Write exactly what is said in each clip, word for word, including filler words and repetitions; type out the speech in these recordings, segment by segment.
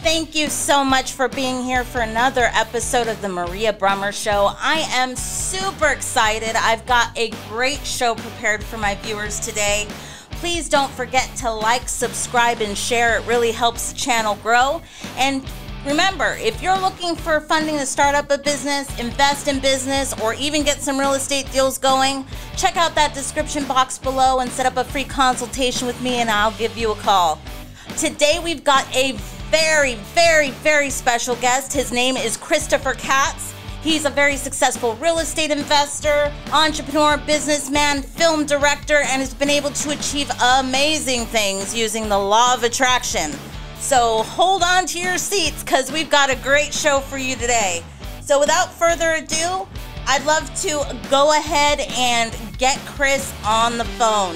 Thank you so much for being here for another episode of the Maria Bruemmer Show. I am super excited. I've got a great show prepared for my viewers today. Please don't forget to like, subscribe, and share. It really helps the channel grow. And remember, if you're looking for funding to start up a business, invest in business, or even get some real estate deals going, check out that description box below and set up a free consultation with me and I'll give you a call. Today we've got a very, very, very special guest. His name is Christopher Katz. He's a very successful real estate investor, entrepreneur, businessman, film director, and has been able to achieve amazing things using the law of attraction. So hold on to your seats because we've got a great show for you today. So without further ado, I'd love to go ahead and get Chris on the phone.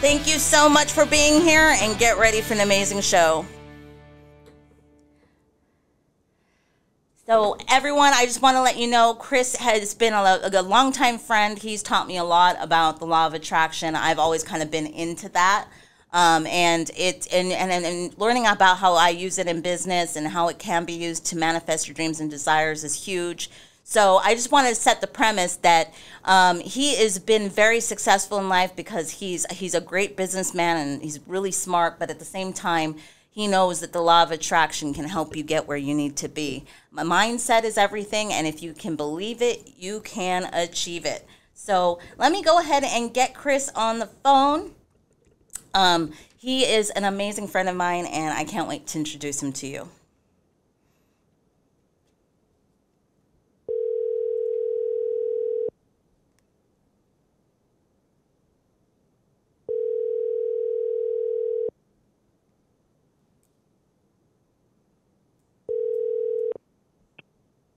Thank you so much for being here and get ready for an amazing show. So everyone, I just want to let you know, Chris has been a, a longtime friend. He's taught me a lot about the law of attraction. I've always kind of been into that. Um, and, it, and, and, and learning about how I use it in business and how it can be used to manifest your dreams and desires is huge. So I just want to set the premise that um, he has been very successful in life because he's, he's a great businessman and he's really smart, but at the same time, he knows that the law of attraction can help you get where you need to be. My mindset is everything, and if you can believe it, you can achieve it. So let me go ahead and get Chris on the phone. Um, he is an amazing friend of mine, and I can't wait to introduce him to you.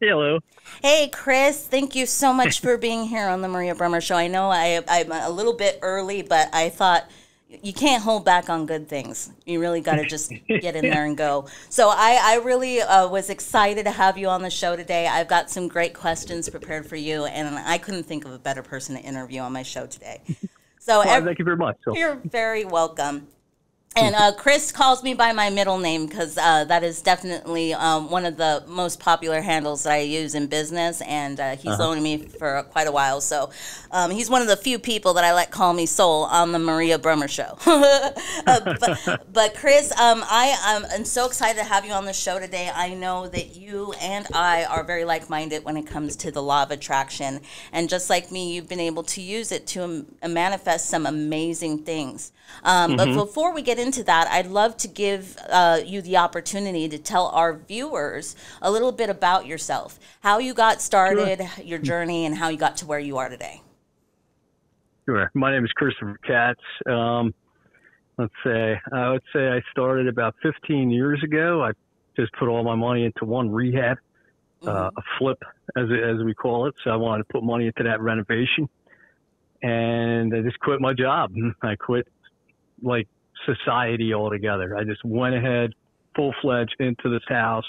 Hello. Hey, Chris. Thank you so much for being here on the Maria Bruemmer Show. I know I, I'm a little bit early, but I thought you can't hold back on good things. You really got to just get in there and go. So I, I really uh, was excited to have you on the show today. I've got some great questions prepared for you, and I couldn't think of a better person to interview on my show today. So well, every, thank you very much. So. You're very welcome. And uh, Chris calls me by my middle name because uh, that is definitely um, one of the most popular handles that I use in business, and uh, he's uh-huh. known me for quite a while. So um, he's one of the few people that I let call me Soul on the Maria Bruemmer Show. uh, but, but Chris, um, I um, am so excited to have you on the show today. I know that you and I are very like-minded when it comes to the law of attraction, and just like me, you've been able to use it to um, manifest some amazing things. Um, mm-hmm. But before we get into into that, I'd love to give uh, you the opportunity to tell our viewers a little bit about yourself, how you got started, sure. your journey, and how you got to where you are today. Sure. My name is Christopher Katz. Um, let's say, I would say I started about fifteen years ago. I just put all my money into one rehab, mm-hmm. uh, a flip, as, as we call it. So I wanted to put money into that renovation. And I just quit my job. I quit, like, society altogether. I just went ahead full-fledged into this house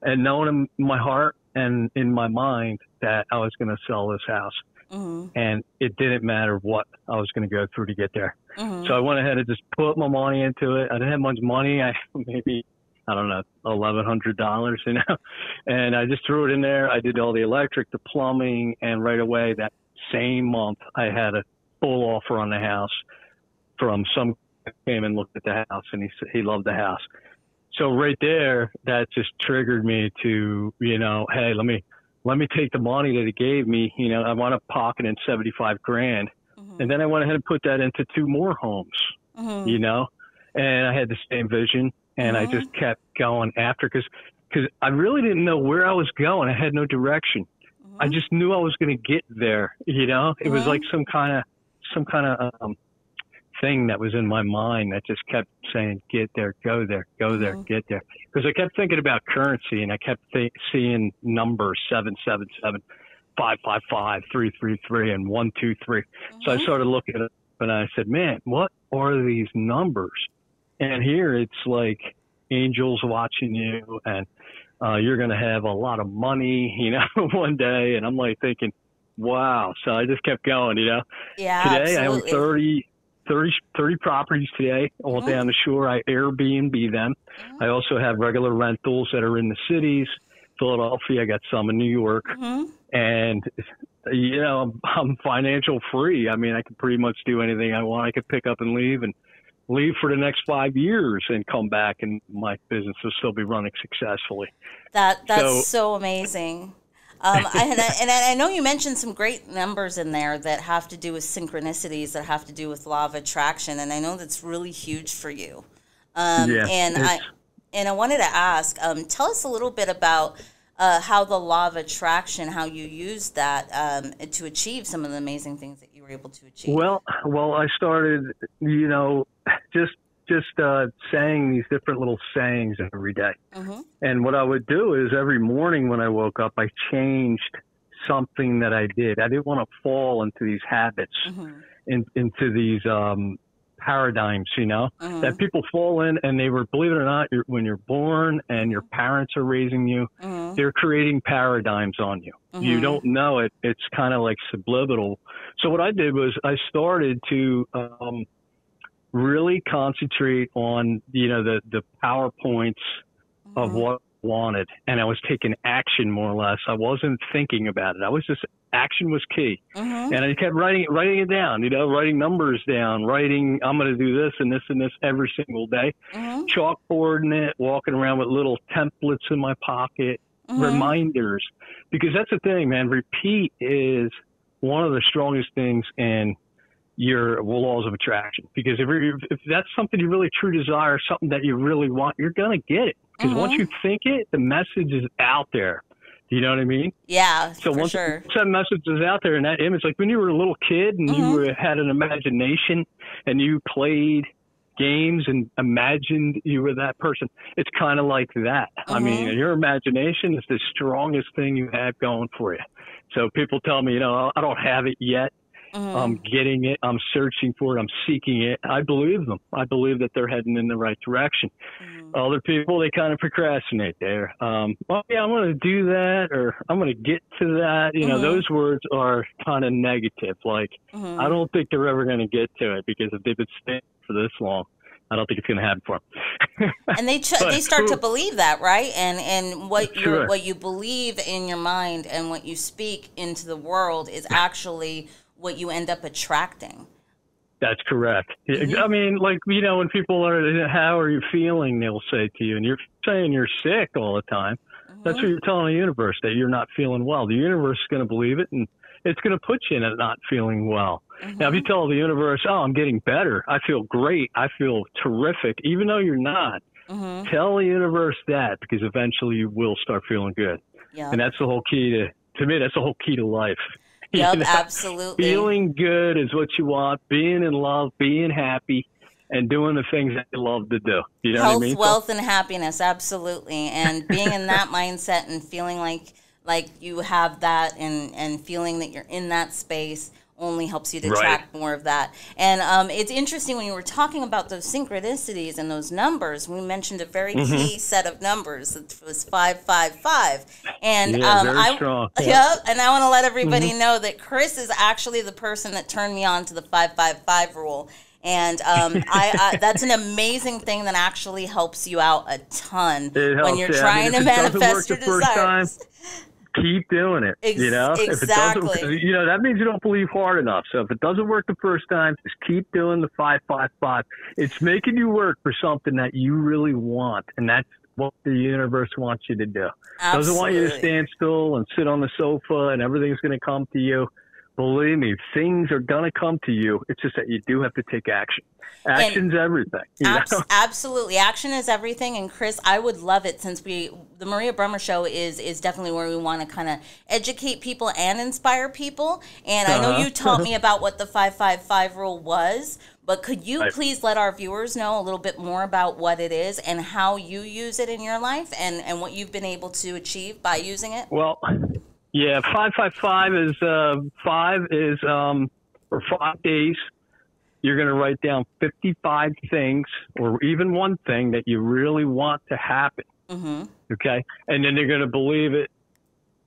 and knowing in my heart and in my mind that I was going to sell this house. Mm-hmm. And it didn't matter what I was going to go through to get there. Mm-hmm. So I went ahead and just put my money into it. I didn't have much money. I maybe, I don't know, eleven hundred dollars, you know, and I just threw it in there. I did all the electric, the plumbing, and right away that same month I had a full offer on the house from some came and looked at the house and he he loved the house. So right there, that just triggered me to, you know, hey, let me, let me take the money that he gave me. You know, I wound up pocketing seventy-five grand. Mm-hmm. And then I went ahead and put that into two more homes, mm-hmm. you know, and I had the same vision and mm-hmm. I just kept going after because, because I really didn't know where I was going. I had no direction. Mm-hmm. I just knew I was going to get there. You know, it mm-hmm. was like some kind of, some kind of, um, thing that was in my mind that just kept saying, get there, go there, go there, mm-hmm. get there. Because I kept thinking about currency and I kept th seeing numbers seven seven seven, five five five, three three three, and one two three. Mm-hmm. So I started looking it up and I said, man, what are these numbers? And here it's like angels watching you and uh, you're going to have a lot of money, you know, one day. And I'm like thinking, wow. So I just kept going, you know. Yeah, today absolutely. I am 30. thirty, thirty properties today, all oh. down the shore. I Airbnb them. Oh. I also have regular rentals that are in the cities, Philadelphia. I got some in New York. Mm-hmm. And, you know, I'm, I'm financial free. I mean, I can pretty much do anything I want. I could pick up and leave and leave for the next five years and come back, and my business will still be running successfully. That That's so, so amazing. Um, I, and, I, and I know you mentioned some great numbers in there that have to do with synchronicities, that have to do with law of attraction, and I know that's really huge for you. Um, yeah, and I and I wanted to ask, um, tell us a little bit about uh, how the law of attraction, how you use that um, to achieve some of the amazing things that you were able to achieve. Well, well, I started, you know, just just uh, saying these different little sayings every day. Mm-hmm. And what I would do is every morning when I woke up, I changed something that I did. I didn't want to fall into these habits, mm-hmm. in, into these um, paradigms, you know, mm-hmm. that people fall in, and they were, believe it or not, you're, when you're born and your parents are raising you, mm-hmm. they're creating paradigms on you. Mm-hmm. You don't know it. It's kind of like subliminal. So what I did was I started to um, – really concentrate on, you know, the, the PowerPoints mm-hmm. of what I wanted. And I was taking action, more or less. I wasn't thinking about it. I was just, action was key. Mm-hmm. And I kept writing, writing it down, you know, writing numbers down, writing, I'm going to do this and this and this every single day. Mm-hmm. Chalkboarding it, walking around with little templates in my pocket, mm-hmm. reminders. Because that's the thing, man. Repeat is one of the strongest things in your laws of attraction, because if, you're, if that's something you really true desire, something that you really want, you're going to get it. Because mm-hmm. once you think it, the message is out there. Do you know what I mean? Yeah, so for once, sure. So once that message is out there and that image, like when you were a little kid and mm-hmm. you were, had an imagination and you played games and imagined you were that person, it's kind of like that. Mm-hmm. I mean, your imagination is the strongest thing you have going for you. So people tell me, you know, I don't have it yet. Mm-hmm. I'm getting it. I'm searching for it. I'm seeking it. I believe them. I believe that they're heading in the right direction. Mm-hmm. Other people, they kind of procrastinate there. Um, oh, yeah, I'm going to do that, or I'm going to get to that. You mm-hmm. know, those words are kind of negative. Like, mm-hmm. I don't think they're ever going to get to it, because if they've been staying for this long, I don't think it's going to happen for them. And they ch but, they start to believe that, right? And and what you sure. what you believe in your mind and what you speak into the world is actually what you end up attracting. That's correct. Mm-hmm. I mean, like, you know, when people are, how are you feeling? They'll say to you, and you're saying you're sick all the time. Mm-hmm. That's what you're telling the universe, that you're not feeling well. The universe is going to believe it, and it's going to put you in a not feeling well. Mm-hmm. Now, if you tell the universe, oh, I'm getting better. I feel great. I feel terrific, even though you're not. Mm-hmm. Tell the universe that, because eventually you will start feeling good. Yeah. And that's the whole key to, to me, that's the whole key to life. Yep, you know, absolutely. Feeling good is what you want. Being in love, being happy, and doing the things that you love to do. You know Health, what I mean? Wealth, and happiness, absolutely. And being in that mindset and feeling like like you have that, and, and feeling that you're in that space only helps you to attract right. more of that. And um, it's interesting, when you were talking about those synchronicities and those numbers, we mentioned a very mm-hmm. key set of numbers. It was five five five. And yeah, um, very I, strong. Yeah, yeah, and I want to let everybody mm-hmm. know that Chris is actually the person that turned me on to the five five five rule. And um, I, I, that's an amazing thing that actually helps you out a ton when you're you. trying I mean, to manifest your desires. Keep doing it, you know? Exactly. If it doesn't, you know, that means you don't believe hard enough. So if it doesn't work the first time, just keep doing the five five five. It's making you work for something that you really want, and that's what the universe wants you to do. Absolutely. It doesn't want you to stand still and sit on the sofa and everything's going to come to you. Believe me, things are going to come to you. It's just that you do have to take action. Action's and everything. You know? abs absolutely. Action is everything. And Chris, I would love it, since we, the Maria Bruemmer Show is, is definitely where we want to kind of educate people and inspire people. And uh-huh. I know you taught me about what the five five five rule was, but could you right. please let our viewers know a little bit more about what it is and how you use it in your life, and, and what you've been able to achieve by using it? Well, yeah, five five five is uh, five is um, for five days. You're going to write down fifty-five things, or even one thing that you really want to happen. Mm-hmm. Okay, and then you're going to believe it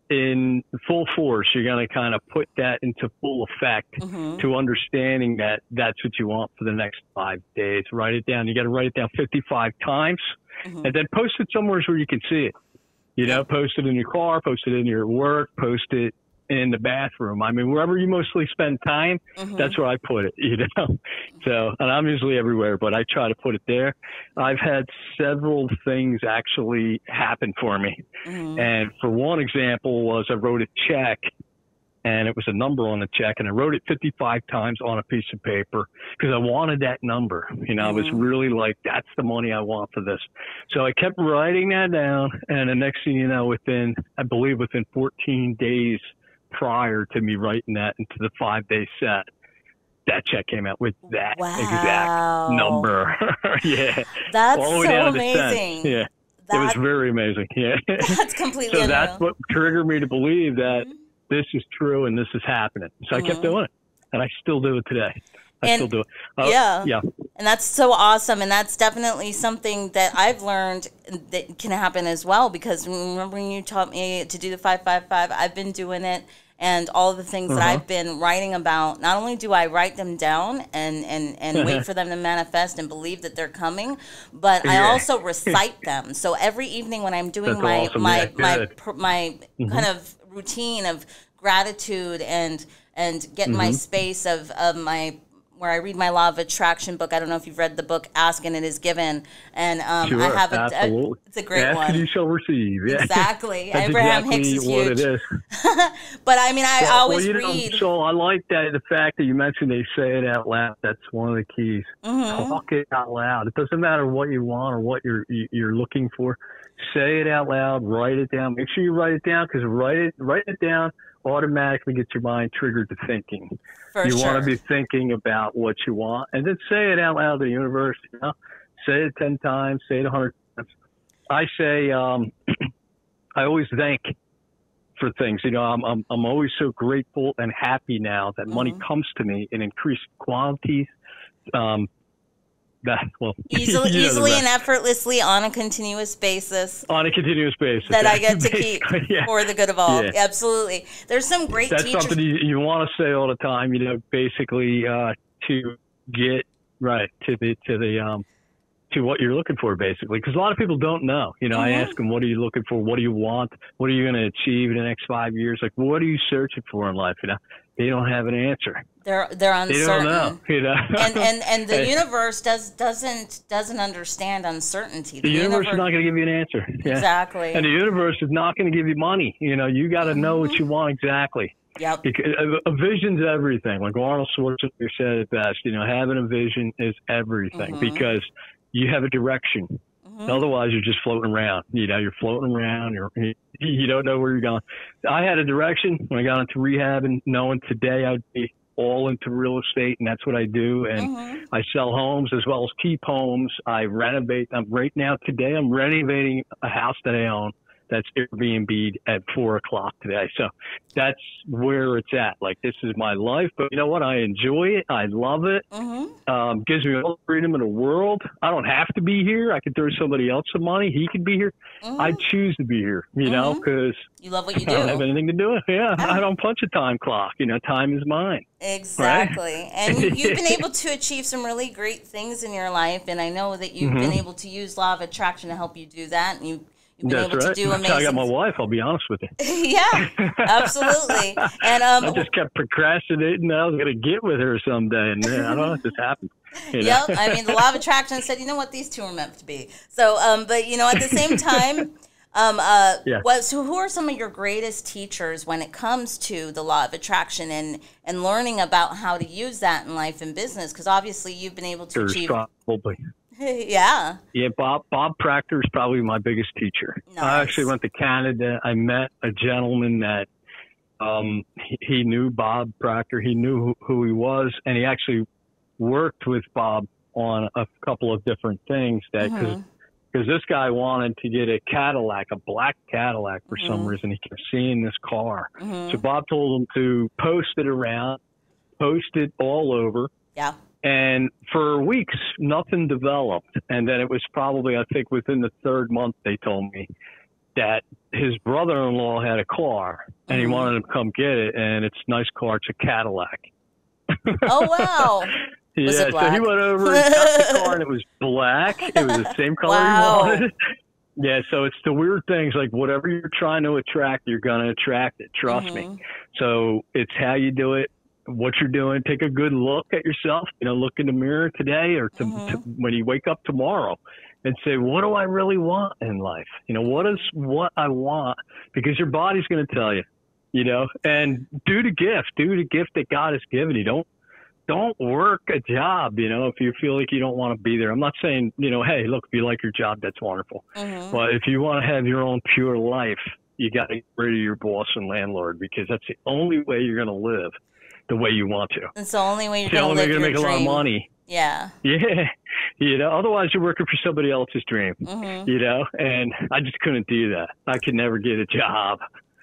in full force, you're going to kind of put that into full effect mm-hmm. to understanding that that's what you want for the next five days. Write it down. You got to write it down fifty-five times mm-hmm. and then post it somewhere where you can see it. You know, post it in your car, post it in your work, post it in the bathroom. I mean, wherever you mostly spend time, mm-hmm. that's where I put it, you know? So, and I'm usually everywhere, but I try to put it there. I've had several things actually happen for me. Mm-hmm. And for one example was I wrote a check and it was a number on the check and I wrote it fifty-five times on a piece of paper because I wanted that number. You know, mm-hmm. I was really like, that's the money I want for this. So I kept writing that down. And the next thing you know, within, I believe within fourteen days, prior to me writing that into the five-day set, that check came out with that wow. exact number. Yeah, that's all the way so down amazing. To ten. Yeah, that, it was very amazing. Yeah, that's completely. So that's what triggered me to believe that mm-hmm. this is true and this is happening. So mm-hmm. I kept doing it, and I still do it today. I and, still do it. Oh, yeah, yeah. And that's so awesome, and that's definitely something that I've learned that can happen as well. Because remember when you taught me to do the five five five, I've been doing it. And all the things uh-huh. that I've been writing about, not only do I write them down and, and, and wait for them to manifest and believe that they're coming, but yeah. I also recite them. So every evening when I'm doing That's my awesome. my yeah, my, my, my mm-hmm. kind of routine of gratitude and and get mm-hmm. my space of, of my where I read my Law of Attraction book. I don't know if you've read the book, Ask and It Is Given. And um, sure, I have a, a, it's a great Ask one. Ask and you shall receive. Yeah. Exactly. That's Abraham exactly Hicks is what huge. It is. But I mean, I so, always well, read. Know, so I like that. The fact that you mentioned they say it out loud. That's one of the keys. Mm-hmm. Talk it out loud. It doesn't matter what you want or what you're, you're looking for. Say it out loud, write it down. Make sure you write it down because write it, write it down automatically gets your mind triggered to thinking. For you sure. want to be thinking about what you want and then say it out loud to the universe. You know? Say it ten times, say it a hundred times. I say, um, I always thank for things. You know, I'm, I'm, I'm always so grateful and happy now that mm-hmm. money comes to me in increased quantities. Um, That, well, easily, you know easily and effortlessly on a continuous basis. On a continuous basis. That yeah. I get to keep yeah. for the good of all. Yeah. Absolutely. There's some great That's teachers. Something you, you want to say all the time, you know, basically uh, to get right to the, to the, um, to what you're looking for, basically. Because a lot of people don't know. You know, mm-hmm. I ask them, what are you looking for? What do you want? What are you going to achieve in the next five years? Like, what are you searching for in life? You know, they don't have an answer. They're they're uncertain. They don't know, you know? and, and and the universe does doesn't doesn't understand uncertainty. The, the universe, universe is not going to give you an answer. Yeah. Exactly. And the universe is not going to give you money. You know, you got to mm-hmm. know what you want exactly. Yep. Because a, a vision's everything. Like Arnold Schwarzenegger said it best. You know, having a vision is everything mm-hmm. because you have a direction. Mm-hmm. Otherwise, you're just floating around. You know, you're floating around. You're, you don't know where you're going. I had a direction when I got into rehab and knowing today I'd be all into real estate, and that's what I do. And mm-hmm. I sell homes as well as keep homes. I renovate them right now. Today, I'm renovating a house that I own that's Airbnb'd at four o'clock today. So that's where it's at. Like, this is my life, but you know what? I enjoy it. I love it. Mm-hmm. Um, gives me all the freedom in the world. I don't have to be here. I could throw somebody else some money. He could be here. Mm-hmm. I choose to be here, you mm-hmm. know, because you love what you do. I don't have anything to do with it. Yeah. Oh. I don't punch a time clock. You know, time is mine. Exactly. Right? And you've been able to achieve some really great things in your life. And I know that you've mm-hmm. been able to use Law of Attraction to help you do that. And you You've been That's able right. to do amazing. I got my wife. I'll be honest with you. Yeah, absolutely. And um, I just kept procrastinating. I was going to get with her someday, and man, I don't know if this happened. You know? Yep. I mean, the Law of Attraction said, you know what, these two are meant to be. So, um, but you know, at the same time, um, uh, yeah. what, so who are some of your greatest teachers when it comes to the Law of Attraction and and learning about how to use that in life and business? Because obviously, you've been able to There's achieve. Probably. Yeah. Yeah, Bob Bob Proctor is probably my biggest teacher. Nice. I actually went to Canada. I met a gentleman that um, he, he knew Bob Proctor. He knew who, who he was, and he actually worked with Bob on a couple of different things. That because mm-hmm. this guy wanted to get a Cadillac, a black Cadillac for mm-hmm. some reason. He kept seeing this car. Mm-hmm. So Bob told him to post it around, post it all over. Yeah. And for weeks, nothing developed. And then it was probably, I think, within the third month, they told me that his brother-in-law had a car and he wanted to come get it, and it's a nice car. It's a Cadillac. Oh, wow. Yeah, was it black? So he went over and got the car, and it was black. It was the same color wow. he wanted. Yeah, so it's the weird things, like whatever you're trying to attract, you're going to attract it. Trust mm-hmm. me. So it's how you do it, what you're doing. Take a good look at yourself. You know, look in the mirror today or to, mm-hmm. to, when you wake up tomorrow and say, what do I really want in life? You know, what is what I want? Because your body's going to tell you, you know, and do the gift. Do the gift that God has given you. Don't. Don't work a job, you know, if you feel like you don't want to be there. I'm not saying, you know, hey, look, if you like your job, that's wonderful. Mm-hmm. But if you want to have your own pure life, you got to get rid of your boss and landlord, because that's the only way you're going to live the way you want to. It's the only way you're going to live your dream. It's the only way you're going to make a lot of money. Yeah. Yeah. You know, otherwise you're working for somebody else's dream, mm-hmm. you know, and I just couldn't do that. I could never get a job.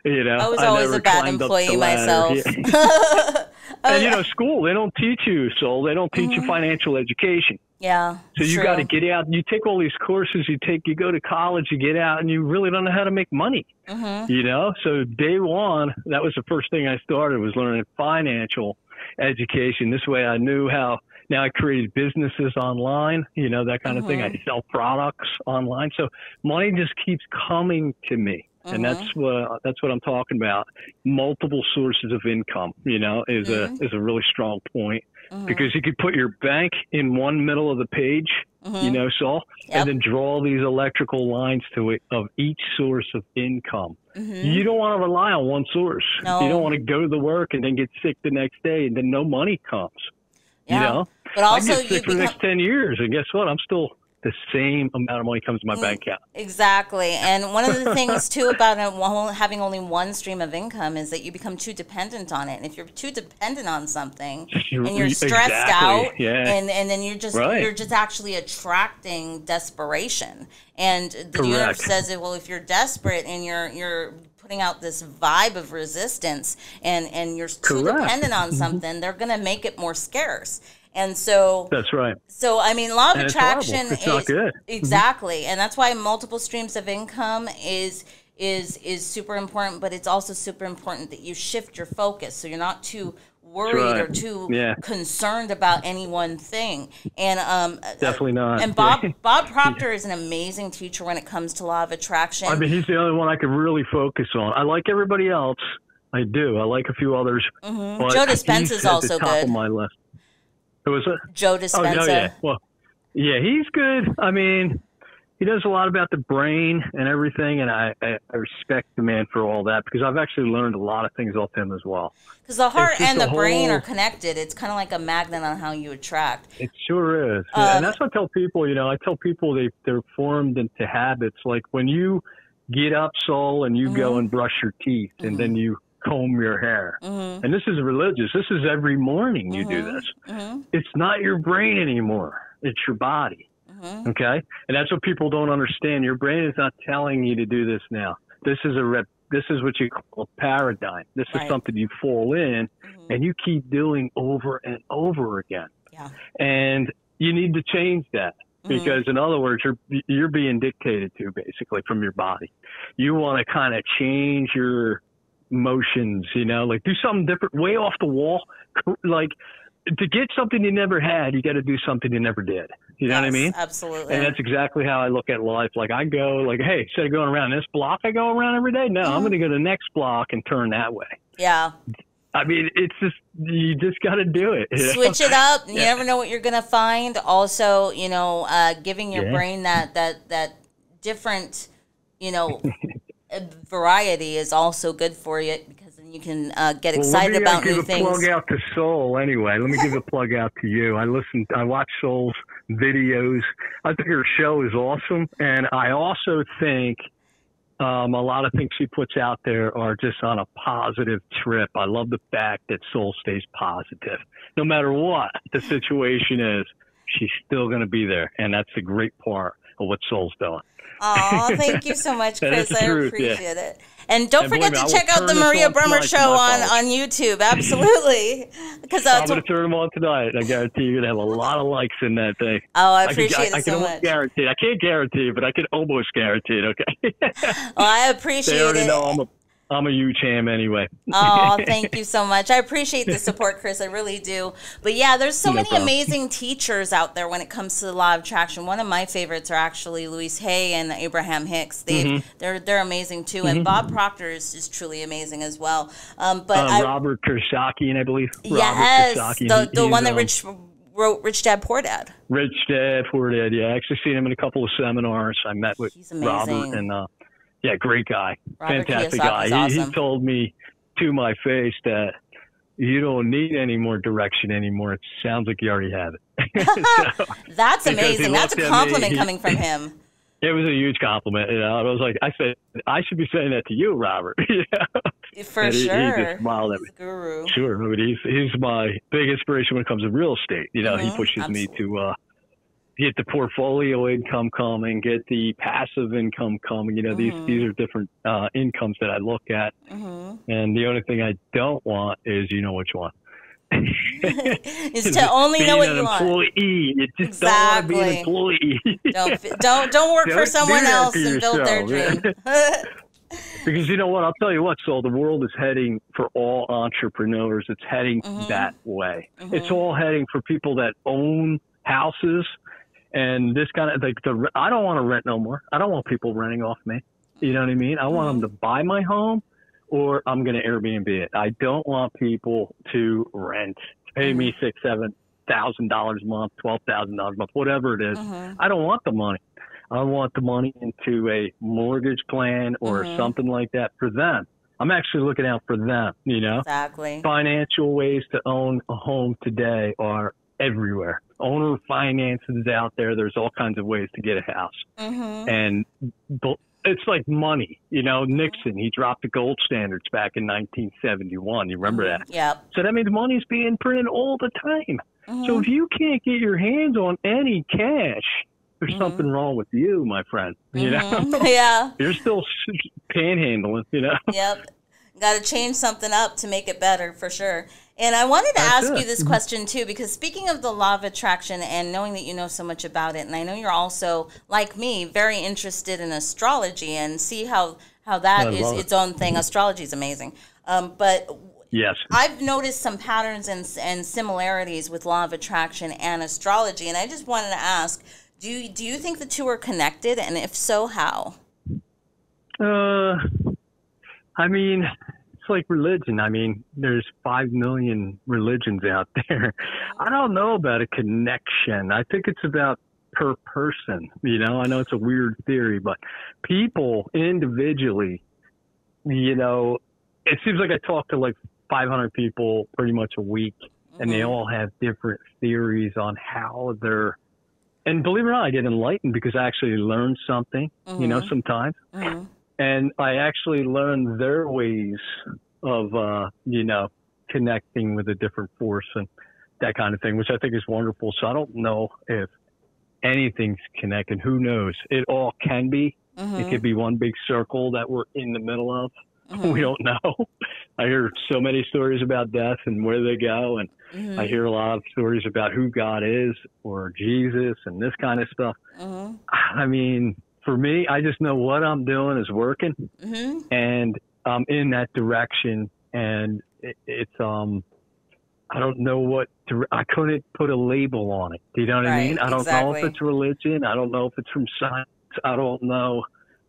You know, I was always I a bad employee myself. Yeah. And, you know, school, they don't teach you, so they don't teach mm-hmm. you financial education. Yeah. So you got to get out. You take all these courses, you take, you go to college, you get out, and you really don't know how to make money, mm-hmm. you know? So day one, that was the first thing I started, was learning financial education. This way I knew how. Now I created businesses online, you know, that kind mm-hmm. of thing. I sell products online. So money just keeps coming to me. Mm-hmm. And that's what that's what I'm talking about. Multiple sources of income, you know, is mm-hmm. a is a really strong point, mm-hmm. because you could put your bank in one middle of the page, mm-hmm. you know, Saul, yep. and then draw these electrical lines to it of each source of income. Mm-hmm. You don't want to rely on one source. No. You don't want to go to the work and then get sick the next day and then no money comes. Yeah. You know, but also I get sick for the next ten years, and guess what? I'm still. The same amount of money comes to my bank account. Exactly. And one of the things, too, about having only one stream of income is that you become too dependent on it. And if you're too dependent on something and you're stressed exactly. out, yeah. and, and then you're just right. you're just actually attracting desperation. And the Correct. Universe says, that, well, if you're desperate and you're you're putting out this vibe of resistance and, and you're too Correct. Dependent on something, they're going to make it more scarce. And so that's right. So, I mean, law of and attraction it's it's is not good. Exactly. Mm-hmm. And that's why multiple streams of income is, is, is super important, but it's also super important that you shift your focus. So you're not too worried right. or too yeah. concerned about any one thing. And, um, definitely not. And Bob, Bob Proctor yeah. is an amazing teacher when it comes to law of attraction. I mean, he's the only one I could really focus on. I like everybody else. I do. I like a few others. Mm-hmm. Joe Dispenza is also top good. Of my list. Who was it? Joe Dispenza. Oh, no, yeah. Well, yeah, he's good. I mean, he does a lot about the brain and everything, and I, I respect the man for all that, because I've actually learned a lot of things off him as well. Because the heart and the whole... brain are connected. It's kind of like a magnet on how you attract. It sure is. Um, yeah, and that's what I tell people. You know, I tell people they, they're formed into habits. Like when you get up, Saul, and you mm-hmm. go and brush your teeth, mm-hmm. and then you – comb your hair. Mm-hmm. And this is religious. This is every morning you mm-hmm. do this. Mm-hmm. It's not your brain anymore. It's your body. Mm-hmm. Okay? And that's what people don't understand. Your brain is not telling you to do this now. This is a rep- this is what you call a paradigm. This right. is something you fall in mm-hmm. and you keep doing over and over again. Yeah. And you need to change that. Because, mm-hmm. in other words, you're you're being dictated to, basically, from your body. You want to kind of change your motions, you know, like do something different, way off the wall. Like to get something you never had, you got to do something you never did. You know yes, what I mean? Absolutely. And that's exactly how I look at life. Like I go, like, hey, instead of going around this block, I go around every day. No, mm-hmm. I'm going to go to the next block and turn that way. Yeah. I mean, it's just, you just got to do it. You know? Switch it up. You yeah. never know what you're going to find. Also, you know, uh, giving your yeah. brain that, that, that different, you know, variety is also good for you, because then you can uh, get excited well, about new things. Let me give a plug out to Soul anyway. Let me give a plug out to you. I listen, I watch Soul's videos. I think her show is awesome. And I also think um, a lot of things she puts out there are just on a positive trip. I love the fact that Soul stays positive. No matter what the situation is, she's still going to be there. And that's the great part. of what soul's doing. Oh, thank you so much, Chris. I truth, appreciate yeah. it. And don't and forget to me, check out the Maria Bruemmer show on, on YouTube. Absolutely. Because I'm going to turn them on tonight. I guarantee you're going to have a lot of likes in that thing. Oh, I appreciate I can, it I, I so much. Guarantee. I can't guarantee it, but I can almost guarantee it, okay? Well, I appreciate it. They already it. know I'm a, I'm a huge ham anyway. Oh, thank you so much. I appreciate the support, Chris. I really do. But, yeah, there's so no many problem. amazing teachers out there when it comes to the law of attraction. One of my favorites are actually Louise Hay and Abraham Hicks. They, mm-hmm. They're they're amazing, too. Mm-hmm. And Bob Proctor is, is truly amazing as well. Um, but uh, I, Robert Kiyosaki, and I believe. Yes, Robert Kiyosaki, the, the one that Rich wrote Rich Dad, Poor Dad. Rich Dad, Poor Dad, yeah. I actually seen him in a couple of seminars. I met with Robert and uh, – yeah, great guy. Robert Fantastic Kiyosaki's guy. Awesome. He, he told me to my face that you don't need any more direction anymore. It sounds like you already have it. So, that's amazing. That's a compliment me, coming from him. It was a huge compliment. You know? I was like, I said, I should be saying that to you, Robert. You know? For he, sure. He just smiled at me. He's a guru. Sure. But he's, he's my big inspiration when it comes to real estate. You know, mm-hmm. he pushes Absolutely. me to uh, – get the portfolio income coming, get the passive income coming. You know, mm-hmm. these, these are different uh, incomes that I look at. Mm-hmm. And the only thing I don't want is you know which one. Is to only being know what an you employee. want. You just exactly. don't want to be an employee. don't, don't, don't work don't for someone else for and yourself. build their dream. Because you know what? I'll tell you what, Sol, the world is heading for all entrepreneurs. It's heading mm-hmm. that way. Mm-hmm. It's all heading for people that own houses. And this kind of like the, I don't want to rent no more. I don't want people renting off me. You know what I mean? I want mm-hmm. them to buy my home, or I'm going to Airbnb it. I don't want people to rent, pay mm-hmm. me six, seven thousand dollars a month, twelve thousand dollars a month, whatever it is. Mm-hmm. I don't want the money. I want the money into a mortgage plan or mm-hmm. something like that for them. I'm actually looking out for them. You know, exactly. Financial ways to own a home today are everywhere. Owner finances out there. There's all kinds of ways to get a house. Mm-hmm. And it's like money. You know, Nixon, he dropped the gold standards back in nineteen seventy-one. You remember that? Yep. So that means money's being printed all the time. Mm-hmm. So if you can't get your hands on any cash, there's mm-hmm. something wrong with you, my friend. You mm-hmm. know? Yeah. You're still panhandling, you know? Yep. Got to change something up to make it better for sure. And I wanted to That's ask it. you this question, too, because speaking of the law of attraction and knowing that you know so much about it, and I know you're also, like me, very interested in astrology and see how, how that I is its it. own thing. Mm-hmm. Astrology is amazing. Um, but yes, I've noticed some patterns and, and similarities with law of attraction and astrology, and I just wanted to ask, do you, do you think the two are connected, and if so, how? Uh, I mean... It's like religion. I mean, there's five million religions out there. I don't know about a connection. I think it's about per person. You know, I know it's a weird theory, but people individually, you know, it seems like I talk to like five hundred people pretty much a week, mm-hmm. and they all have different theories on how they're. And believe it or not, I get enlightened because I actually learn something, mm-hmm. you know, sometimes. Mm-hmm. And I actually learned their ways of, uh, you know, connecting with a different force and that kind of thing, which I think is wonderful. So I don't know if anything's connected. Who knows? It all can be. Mm-hmm. It could be one big circle that we're in the middle of. Mm-hmm. We don't know. I hear so many stories about death and where they go. And mm-hmm. I hear a lot of stories about who God is or Jesus and this kind of stuff. Mm-hmm. I mean... For me, I just know what I'm doing is working, mm-hmm. and I'm in that direction. And it, it's um, I don't know what to, I couldn't put a label on it. Do you know what right, I mean? I don't exactly. know if it's religion. I don't know if it's from science. I don't know.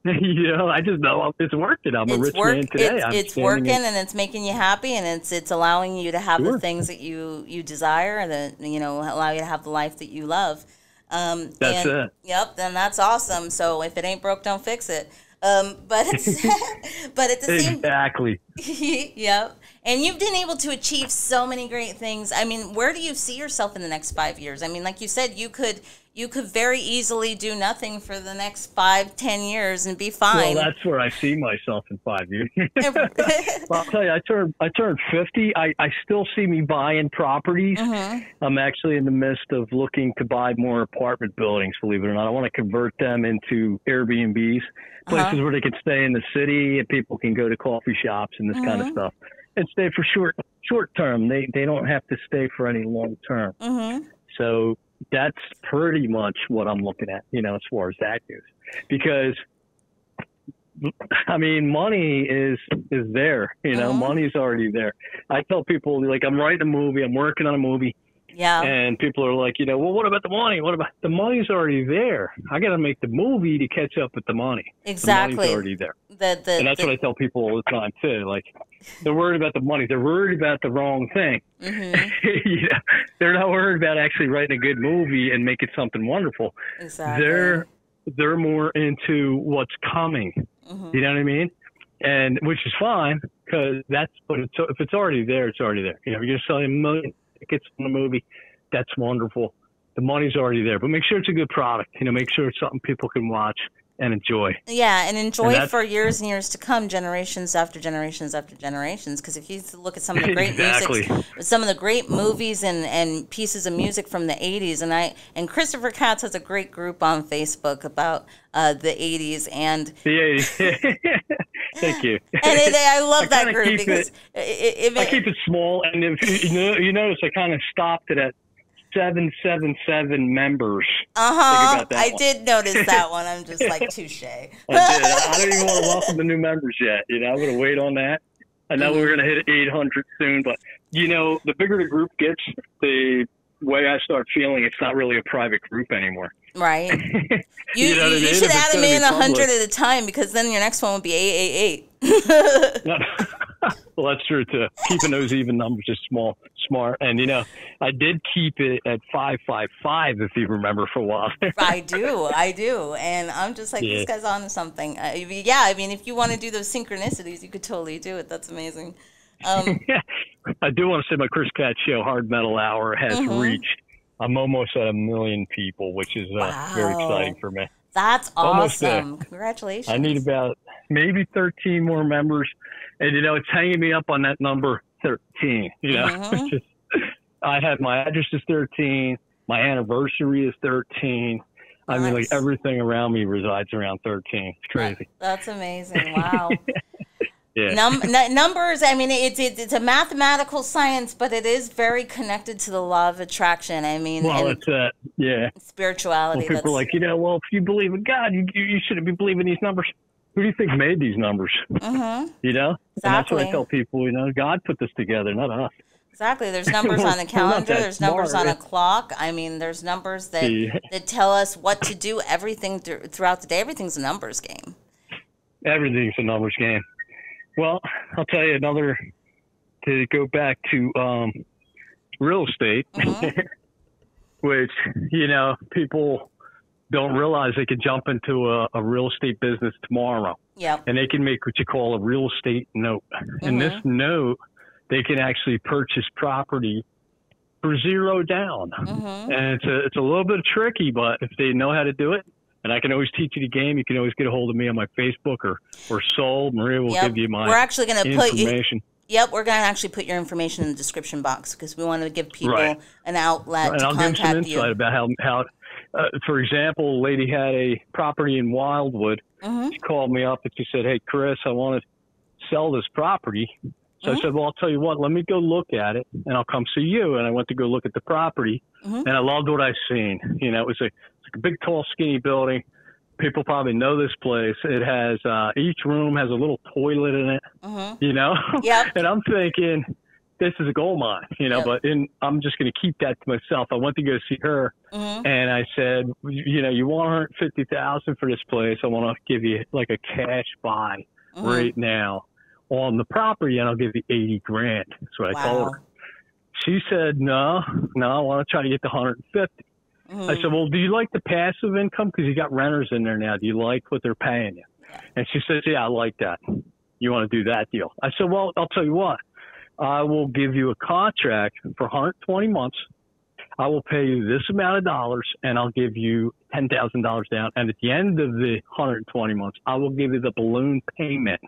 You know, I just know it's working. I'm it's a rich work, man today. It's, I'm it's working, in, and it's making you happy, and it's it's allowing you to have sure. the things that you you desire, and that you know allow you to have the life that you love. Um, that's and, it. Yep, then that's awesome. So if it ain't broke, don't fix it. Um, but it's, but at the same exactly. Yep. And you've been able to achieve so many great things. I mean, where do you see yourself in the next five years? I mean, like you said, you could you could very easily do nothing for the next five, ten years and be fine. Well, that's where I see myself in five years. Well, I'll tell you, I turned I turned fifty. I, I still see me buying properties. Uh-huh. I'm actually in the midst of looking to buy more apartment buildings, believe it or not. I want to convert them into Airbnbs, places uh-huh. where they can stay in the city and people can go to coffee shops and this uh-huh. kind of stuff. And stay for short short term. They they don't have to stay for any long term. Mm-hmm. So that's pretty much what I'm looking at, you know, as far as that goes. Because I mean, money is is there, you know, mm-hmm. money's already there. I tell people, like, I'm writing a movie, I'm working on a movie. Yeah. And people are like, you know, well, what about the money? What about the money's already there? I got to make the movie to catch up with the money. Exactly. The money's already there. The, the, and that's the, what I tell people all the time, too. Like, they're worried about the money. They're worried about the wrong thing. Mm-hmm. You know, they're not worried about actually writing a good movie and making something wonderful. Exactly. They're, they're more into what's coming. Mm-hmm. You know what I mean? And which is fine, because that's what it's, if it's already there, it's already there. You know, you're selling a million tickets on a movie, that's wonderful. The money's already there, but make sure it's a good product. You know, make sure it's something people can watch and enjoy. Yeah, and enjoy and for years and years to come, generations after generations after generations. Because if you look at some of the great exactly. music, some of the great movies and, and pieces of music from the eighties, and I and Christopher Katz has a great group on Facebook about uh, the eighties and the eighties. Thank you. And it, I love I that group because it, it, it, I keep it small, and if you, know, you notice, I kind of stopped it at seven seven seven members. Uh huh. I one. did notice that one. I'm just like, touche. I did. I don't even want to welcome the new members yet. You know, I'm gonna wait on that. I know mm-hmm. we're gonna hit eight hundred soon, but you know, the bigger the group gets, the way I start feeling it's not really a private group anymore. Right. You, you, know you, you should add them in a hundred at a time, because then your next one would be eight eight eight. Well, that's true too. Keeping those even numbers is small, smart. And you know, I did keep it at five five five, if you remember, for a while. I do, I do, and I'm just like, yeah. This guy's on to something. Uh, yeah, I mean, if you want to do those synchronicities, you could totally do it. That's amazing. Um, I do want to say my Chris Katz show, Hard Metal Hour, has mm-hmm. reached. I'm almost at a million people, which is uh, wow. very exciting for me. That's awesome. Congratulations. I need about maybe thirteen more members. And, you know, it's hanging me up on that number thirteen. You know, mm-hmm. Just, I have my address is thirteen. My anniversary is thirteen. Nice. I mean, like, everything around me resides around thirteen. It's crazy. That's, that's amazing. Wow. Yeah. Num numbers, I mean, it's, it's it's a mathematical science, but it is very connected to the law of attraction. I mean, well, it's uh, yeah, spirituality. Well, people that's... are like, you know, well, if you believe in God, you you shouldn't be believing these numbers. Who do you think made these numbers? Mm-hmm. You know, exactly. And that's what I tell people. You know, God put this together, not us. Exactly. There's numbers on a calendar. There's numbers smart. on a clock. I mean, there's numbers that yeah. that tell us what to do. Everything th throughout the day, everything's a numbers game. Everything's a numbers game. Well, I'll tell you another, to go back to um, real estate, mm-hmm. which, you know, people don't realize they could jump into a, a real estate business tomorrow. Yep. And they can make what you call a real estate note. Mm-hmm. And this note, they can actually purchase property for zero down. Mm-hmm. And it's a, it's a little bit tricky, but if they know how to do it, and I can always teach you the game. You can always get a hold of me on my Facebook or, or Soul. Maria will yep. give you my we're actually gonna information. Put you, yep, we're going to actually put your information in the description box, because we want to give people right. an outlet right. to and contact you. I'll give some insight you. about how, how uh, for example, a lady had a property in Wildwood. Mm-hmm. She called me up and she said, hey, Chris, I want to sell this property. So mm-hmm. I said, well, I'll tell you what, let me go look at it, and I'll come see you. And I went to go look at the property, mm-hmm. and I loved what I seen. You know, it was a, it's a big, tall, skinny building. People probably know this place. It has uh, each room has a little toilet in it, mm-hmm. you know. Yep. And I'm thinking, this is a gold mine, you know, yep. but in, I'm just going to keep that to myself. I went to go see her, mm-hmm. and I said, you know, you want one hundred fifty thousand dollars for this place. I want to give you like a cash buy mm-hmm. right now on the property, and I'll give you eighty grand. That's what wow. I told her. She said, no, no, I want to try to get the one hundred fifty. Mm-hmm. I said, well, do you like the passive income? Because you got renters in there now. Do you like what they're paying you? Yeah. And she says, yeah, I like that. You want to do that deal? I said, well, I'll tell you what. I will give you a contract for one hundred twenty months. I will pay you this amount of dollars, and I'll give you ten thousand dollars down. And at the end of the one hundred twenty months, I will give you the balloon payment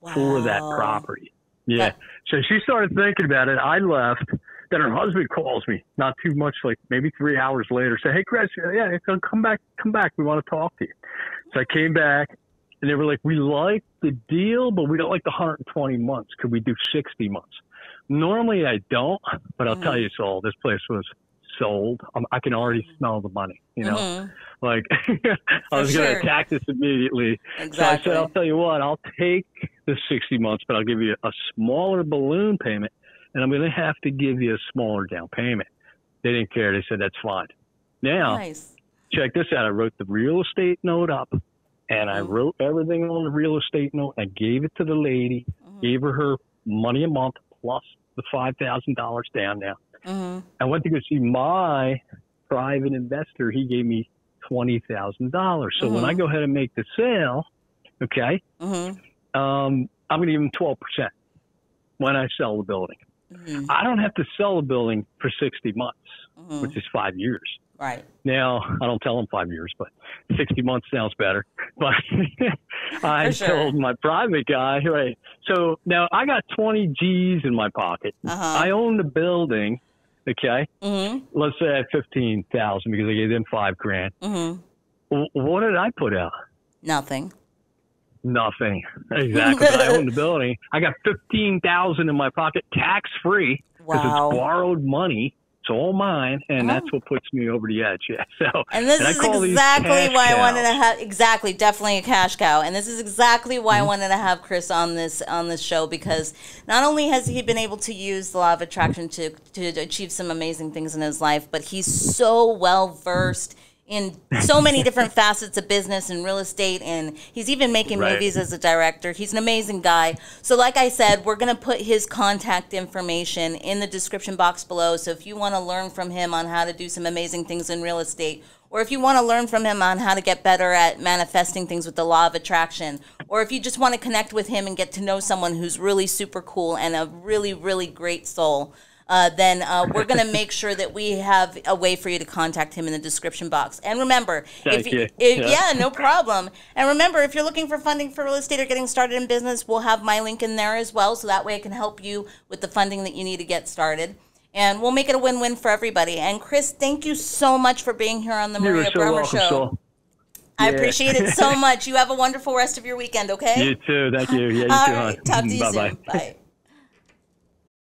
wow. for that property. Yeah. That- so she started thinking about it. I left. Then her husband calls me, not too much, like maybe three hours later, say, hey, Chris, yeah, come back, come back. We want to talk to you. So I came back, and they were like, we like the deal, but we don't like the one hundred twenty months. Could we do sixty months? Normally I don't, but I'll mm-hmm. tell you, Saul, this place was sold. I'm, I can already smell the money, you know, mm-hmm. like I was sure. going to attack this immediately. Exactly. So I said, I'll tell you what, I'll take the sixty months, but I'll give you a smaller balloon payment, and I'm going to have to give you a smaller down payment. They didn't care. They said, that's fine. Now, nice. Check this out. I wrote the real estate note up, and mm-hmm. I wrote everything on the real estate note. I gave it to the lady, mm-hmm. gave her her money a month, plus the five thousand dollars down now. Mm-hmm. I went to go see my private investor. He gave me twenty thousand dollars. So mm-hmm. when I go ahead and make the sale, okay, mm-hmm. um, I'm going to give him twelve percent when I sell the building. Mm-hmm. I don't have to sell a building for sixty months, mm-hmm. which is five years. Right. Now, I don't tell them five years, but sixty months sounds better. But I sure. told my private guy, right. So now I got twenty G's in my pocket. Uh-huh. I own the building, okay? Mm-hmm. Let's say I had fifteen thousand dollars because I gave them five grand. Mm-hmm. W- what did I put out? Nothing. Nothing. Exactly. I own the building. I got fifteen thousand dollars in my pocket, tax free, because wow. it's borrowed money. It's all mine, and oh. that's what puts me over the edge. Yeah. So, and this and is exactly why cows. I wanted to have exactly, definitely a cash cow. And this is exactly why mm-hmm. I wanted to have Chris on this on this show, because not only has he been able to use the law of attraction to to achieve some amazing things in his life, but he's so well versed. Mm-hmm. in so many different facets of business and real estate, and he's even making right. movies as a director. He's an amazing guy. So like I said, we're going to put his contact information in the description box below. So if you want to learn from him on how to do some amazing things in real estate, or if you want to learn from him on how to get better at manifesting things with the law of attraction, or if you just want to connect with him and get to know someone who's really super cool and a really, really great soul, Uh, then uh, we're going to make sure that we have a way for you to contact him in the description box. And remember, Thank if, you. if yeah. yeah, no problem. And remember, if you're looking for funding for real estate or getting started in business, we'll have my link in there as well. So that way I can help you with the funding that you need to get started. And we'll make it a win-win for everybody. And Chris, thank you so much for being here on the you Maria so Bruemmer welcome, Show. So. I yeah. appreciate it so much. You have a wonderful rest of your weekend, okay? You too. Thank you. Yeah, you All too. Right. Talk to you Bye-bye. soon. Bye.